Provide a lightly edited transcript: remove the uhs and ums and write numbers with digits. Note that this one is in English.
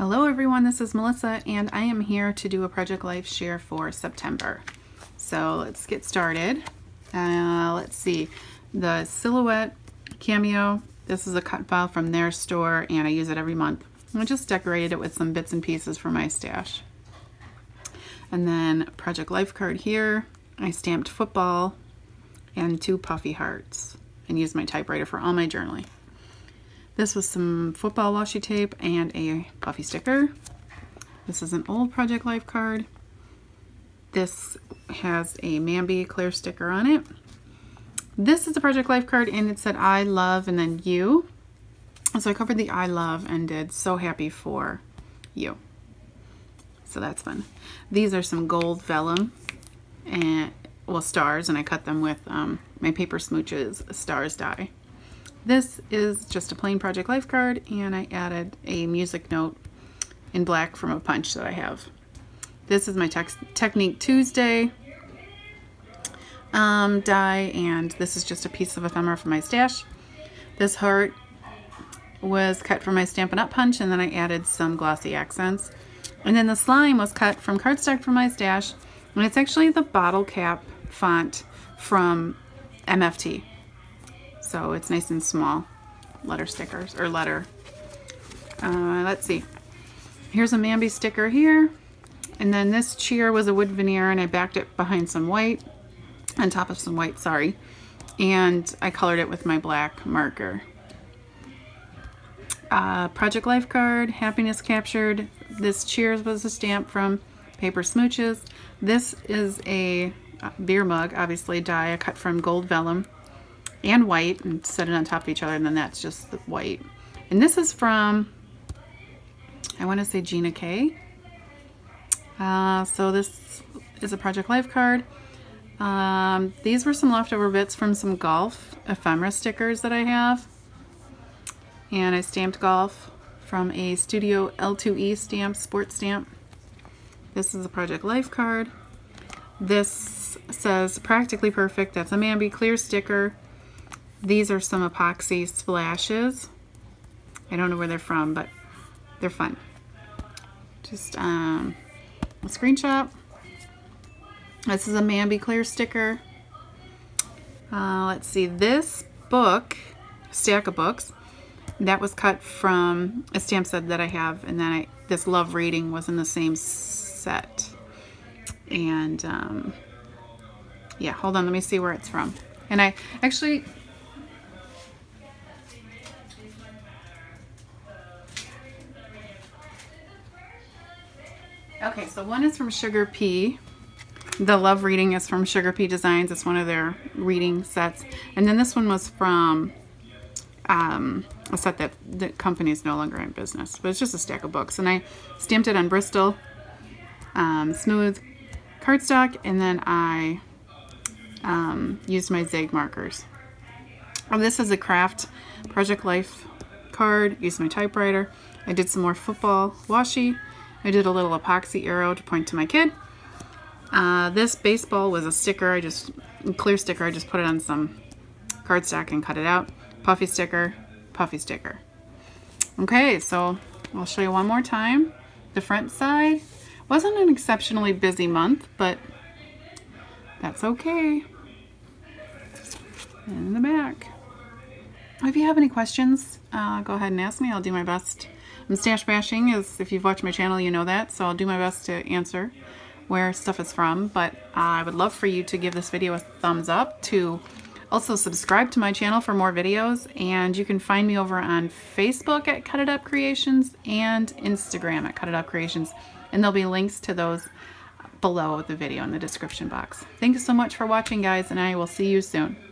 Hello everyone, this is Melissa and I am here to do a Project Life share for September. So let's get started. Let's see, the Silhouette Cameo, this is a cut file from their store and I use it every month. I just decorated it with some bits and pieces for my stash. And then Project Life card here, I stamped football and two puffy hearts and used my typewriter for all my journaling. This was some football washi tape and a puffy sticker. This is an old Project Life card. This has a Mambi clear sticker on it. This is a Project Life card and it said I love and then you. So I covered the I love and did so happy for you. So that's fun. These are some gold vellum and well stars, and I cut them with my Paper Smooches stars die. This is just a plain Project Life card and I added a music note in black from a punch that I have. This is my Technique Tuesday die, and this is just a piece of ephemera from my stash. This heart was cut from my Stampin' Up! Punch and then I added some glossy accents. And then the slime was cut from cardstock from my stash, and it's actually the bottle cap font from MFT. So it's nice and small letter stickers or letter. Let's see. Here's a Mambi sticker here. And then this cheer was a wood veneer and I backed it behind some white, on top of some white, sorry. And I colored it with my black marker. Project Life card, happiness captured. This cheers was a stamp from Paper Smooches. This is a beer mug, obviously, die I cut from gold vellum and white and set it on top of each other, and then that's just the white. And this is from, I want to say Gina K. So this is a Project Life card. These were some leftover bits from some golf ephemera stickers that I have, and I stamped golf from a Studio L2E stamp, sports stamp. This is a Project Life card. This says practically perfect. That's a Mambi clear sticker. These are some epoxy splashes. I don't know where they're from, but they're fun. Just a screenshot. This is a Mambi clear sticker. Let's see, this book, stack of books, that was cut from a stamp set that I have, and then this love reading was in the same set. And yeah, hold on, let me see where it's from. And I actually, okay, so one is from Sugar Pea. The love reading is from Sugar Pea Designs. It's one of their reading sets. And then this one was from a set that the company is no longer in business, but it's just a stack of books. And I stamped it on Bristol, smooth cardstock, and then I used my Zag markers. Oh, this is a craft Project Life card. Used my typewriter. I did some more football washi. I did a little epoxy arrow to point to my kid. This baseball was a sticker. I just put it on some cardstock and cut it out. Puffy sticker, puffy sticker. Okay, so I'll show you one more time. The front side wasn't an exceptionally busy month, but that's okay. And in the back. If you have any questions, go ahead and ask me. I'll do my best. And stash bashing is, if you've watched my channel, you know that, so I'll do my best to answer where stuff is from, but I would love for you to give this video a thumbs up, to also subscribe to my channel for more videos, and you can find me over on Facebook at Cut It Up Creations and Instagram at Cut It Up Creations, and there'll be links to those below the video in the description box. Thank you so much for watching, guys, and I will see you soon.